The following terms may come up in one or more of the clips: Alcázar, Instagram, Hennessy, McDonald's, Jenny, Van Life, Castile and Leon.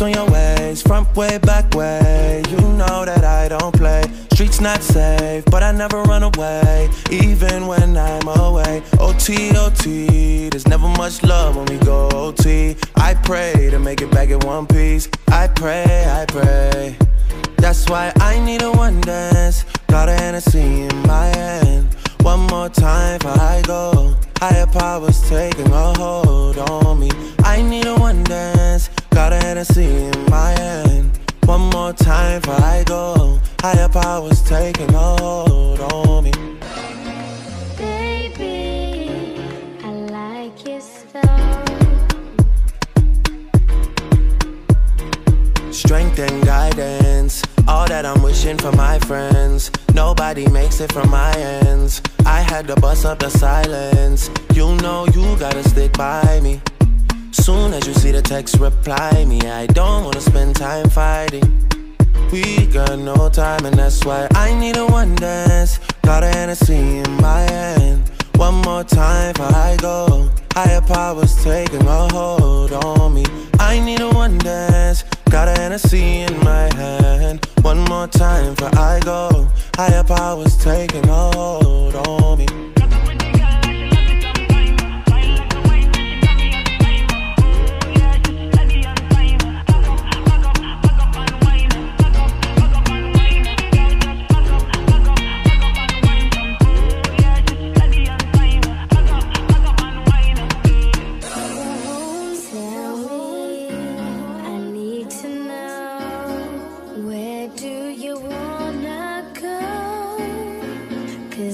hips on your waist, front way, back way. You know that I don't play. Streets not safe, but I never run away, even when I'm away. OT, OT, there's never much love when we go OT. I pray to make it back in one piece. I pray, I pray. That's why I need a one dance. Got a Hennessy in my hand. One more time before I go. Higher powers taking a hold on me. I need a one dance. Got a Hennessy in my hand. One more time before I go. Higher powers taking a hold on me. Baby, I like your style. Strength and guidance, all that I'm wishing for my friends. Nobody makes it from my ends. I had to bust up the silence. You know you gotta stick by me. Soon as you see the text, reply me. I don't wanna spend time fighting. We got no time, and that's why I need a one dance. Got a Hennessy in my hand. One more time before I go. Higher powers taking a hold on me. I need a one dance. Got a Hennessy in my hand. One more time before I go. Higher powers taking a hold on me.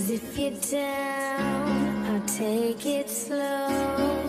If you're down, I'll take it slow.